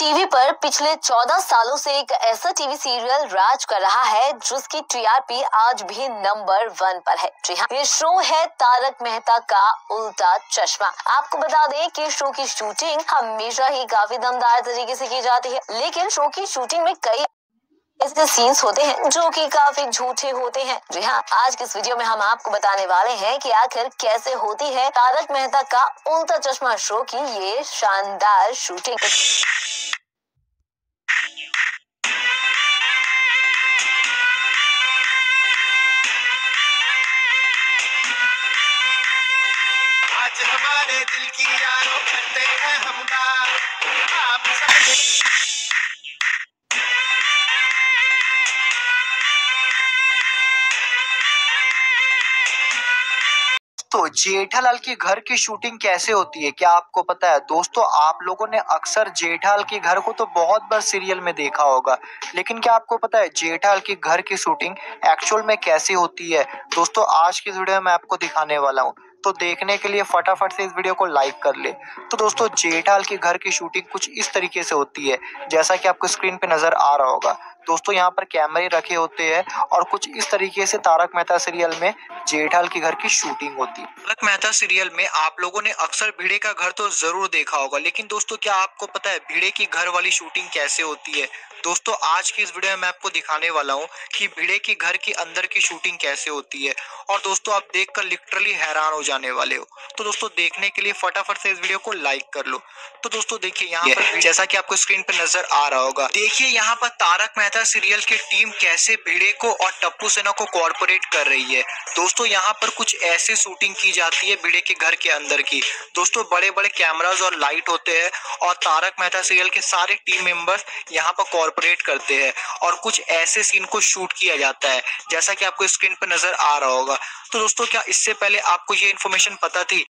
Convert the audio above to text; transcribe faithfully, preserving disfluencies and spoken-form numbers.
TV पर पिछले चौदह सालों से एक ऐसा टीवी सीरियल राज कर रहा है जिसकी टीआरपी आज भी नंबर वन पर है। जी हाँ, ये शो है तारक मेहता का उल्टा चश्मा। आपको बता दें कि शो की शूटिंग हमेशा ही काफी दमदार तरीके से की जाती है, लेकिन शो की शूटिंग में कई ऐसे सीन्स होते हैं जो कि काफी झूठे होते हैं। जी हाँ, आज के इस वीडियो में हम आपको बताने वाले हैं कि आखिर कैसे होती है तारक मेहता का उल्टा चश्मा शो की ये शानदार शूटिंग। आज हमारे दिल की यारों करते हैं हमदार, आप सब तो जेठालाल के घर की शूटिंग कैसे होती है क्या आपको पता है? दोस्तों, आप लोगों ने अक्सर जेठालाल के घर को तो बहुत बार सीरियल में देखा होगा, लेकिन क्या आपको पता है जेठालाल के घर की शूटिंग एक्चुअल में कैसे होती है? दोस्तों, आज की वीडियो में मैं आपको दिखाने वाला हूँ, तो देखने के लिए फटाफट से इस वीडियो को लाइक कर ले। तो दोस्तों, जेठालाल के घर की शूटिंग कुछ इस तरीके से होती है जैसा कि आपको स्क्रीन पे नजर आ रहा होगा। दोस्तों, यहाँ पर कैमरे रखे होते हैं और कुछ इस तरीके से तारक मेहता सीरियल में जेठालाल के घर की शूटिंग होती है। तारक मेहता सीरियल में आप लोगों ने अक्सर भिड़े का घर तो जरूर देखा होगा, लेकिन दोस्तों क्या आपको पता है भिड़े की घर वाली शूटिंग कैसे होती है? दोस्तों, आज की इस वीडियो में मैं आपको दिखाने वाला हूँ कि भिड़े के घर के अंदर की शूटिंग कैसे होती है, और दोस्तों आप देखकर लिटरली हैरान हो जाने वाले हो। तो दोस्तों, देखने के लिए फटाफट से इस वीडियो को लाइक कर लो। तो दोस्तों देखिए, यहाँ पर जैसा कि आपको स्क्रीन पर नजर आ रहा होगा, देखिए यहाँ पर तारक मेहता सीरियल की टीम कैसे भिड़े को और टप्पू सेना को कॉर्पोरेट कर रही है। दोस्तों, यहाँ पर कुछ ऐसी शूटिंग की जाती है भिड़े के घर के अंदर की। दोस्तों, बड़े बड़े कैमराज और लाइट होते हैं और तारक मेहता सीरियल के सारे टीम मेंबर्स यहाँ पर कॉर्पोरेट करते हैं और कुछ ऐसे सीन को शूट किया जाता है जैसा कि आपको स्क्रीन पर नजर आ रहा होगा। तो दोस्तों, क्या इससे पहले आपको ये इन्फॉर्मेशन पता थी?